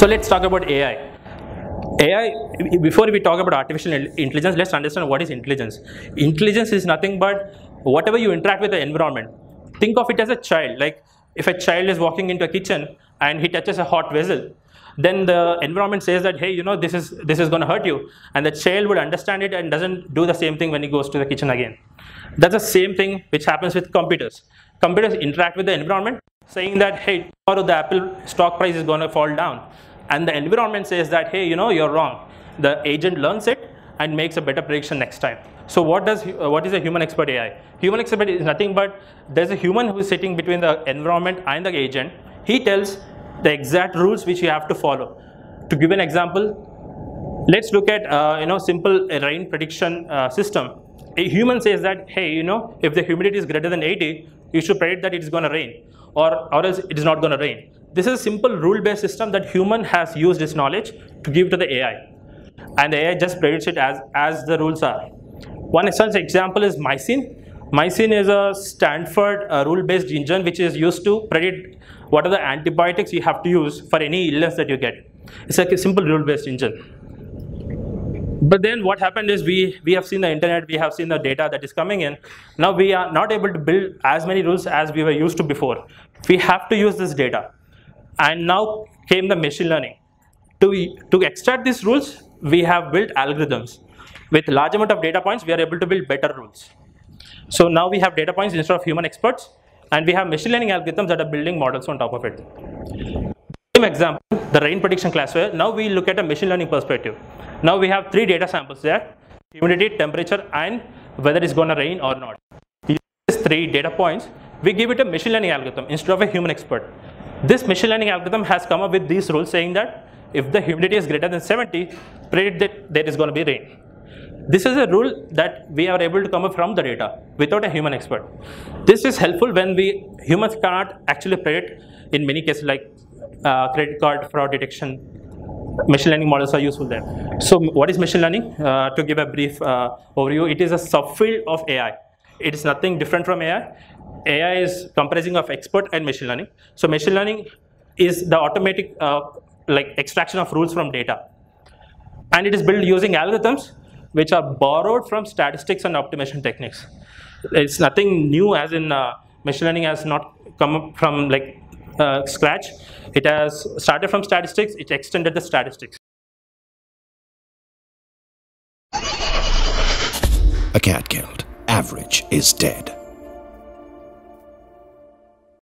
So let's talk about AI. AI, before we talk about artificial intelligence, let's understand what is intelligence. Intelligence is nothing but whatever you interact with the environment. Think of it as a child. Like if a child is walking into a kitchen and he touches a hot vessel, then the environment says that, hey, you know, this is going to hurt you, and the child would understand it and doesn't do the same thing when he goes to the kitchen again. That's the same thing which happens with computers. Computers interact with the environment, saying that, hey, tomorrow the Apple stock price is going to fall down, and the environment says that, hey, you know, you're wrong. The agent learns it and makes a better prediction next time. So what is a human expert AI? Human expert is nothing but there's a human who is sitting between the environment and the agent. He tells the exact rules which you have to follow. To give an example, let's look at simple rain prediction system. A human says that, hey, you know, if the humidity is greater than 80, you should predict that it's going to rain, or else it is not going to rain. This is a simple rule-based system that human has used its knowledge to give to the AI, and the AI just predicts it as the rules are. One such example is MYCIN. MYCIN is a Stanford rule-based engine which is used to predict what are the antibiotics you have to use for any illness that you get. It's like a simple rule-based engine. But then what happened is we have seen the internet, we have seen the data that is coming in. Now we are not able to build as many rules as we were used to before. We have to use this data. And now came the machine learning. To extract these rules, we have built algorithms. With large amount of data points, we are able to build better rules. So now we have data points instead of human experts, and we have machine learning algorithms that are building models on top of it. Same example, the rain prediction classifier. Now we look at a machine learning perspective. Now we have three data samples there: humidity, temperature, and whether it's going to rain or not. These three data points, we give it a machine learning algorithm instead of a human expert. This machine learning algorithm has come up with these rules saying that if the humidity is greater than 70, predict that there is going to be rain. This is a rule that we are able to come up from the data without a human expert. This is helpful when humans cannot actually predict in many cases, like credit card fraud detection. Machine learning models are useful there. So what is machine learning? To give a brief overview, it is a subfield of AI. It is nothing different from AI. AI is comprising of expert and machine learning. So machine learning is the automatic extraction of rules from data. And it is built using algorithms which are borrowed from statistics and optimization techniques. It's nothing new, as in machine learning has not come up from scratch. It has started from statistics, it extended the statistics. A cat killed, average is dead.